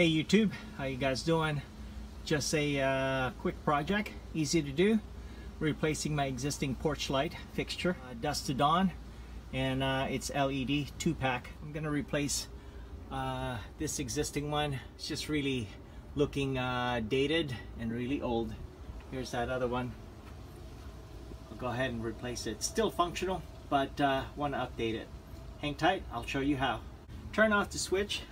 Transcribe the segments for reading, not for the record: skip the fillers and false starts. Hey YouTube, how you guys doing? Just a quick project, easy to do. Replacing my existing porch light fixture, dusk to dawn, and it's LED 2-pack. I'm gonna replace this existing one. It's just really looking dated and really old. Here's that other one. I'll go ahead and replace it. It's still functional, but want to update it. Hang tight, I'll show you how. Turn off the switch.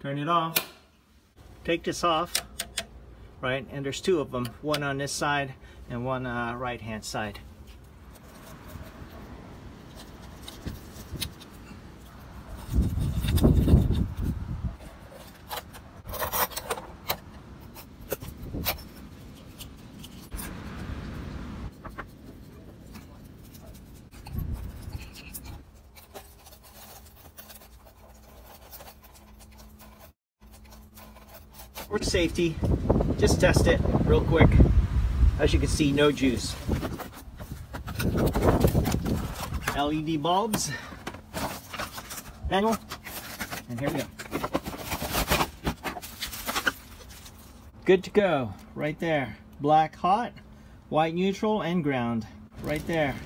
Turn it off. Take this off, right? And there's two of them, one on this side and one right hand side. For safety, just test it real quick. As you can see, no juice. LED bulbs, manual, and here we go. Good to go, right there. Black hot, white neutral, and ground, right there.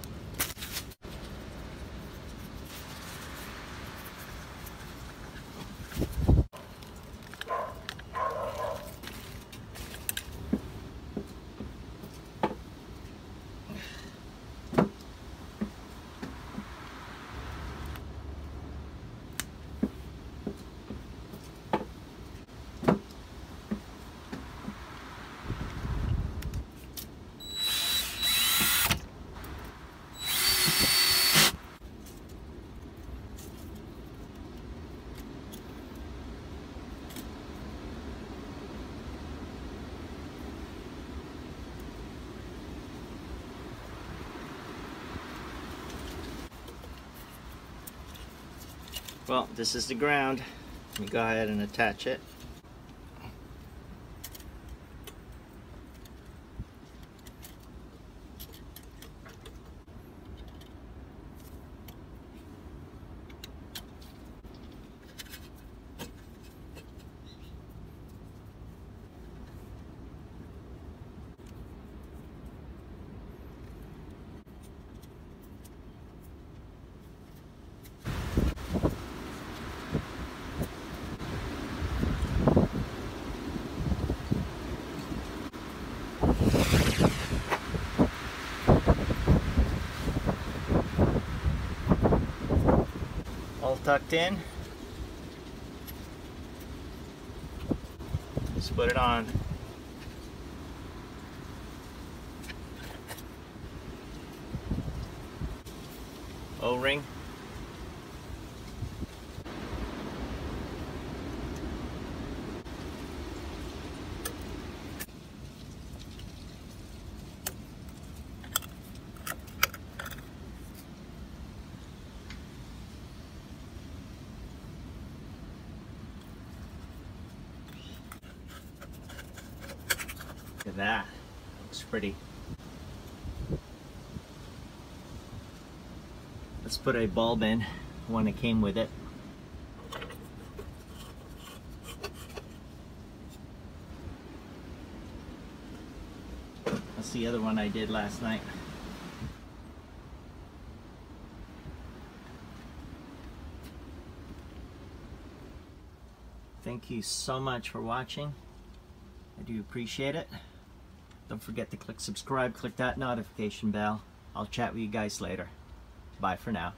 Well, this is the ground. Let me go ahead and attach it. Tucked in, let's put it on. O-ring. Look at that, looks pretty. Let's put a bulb in, the one that came with it. That's the other one I did last night. Thank you so much for watching. I do appreciate it. Don't forget to click subscribe, click that notification bell. I'll chat with you guys later. Bye for now.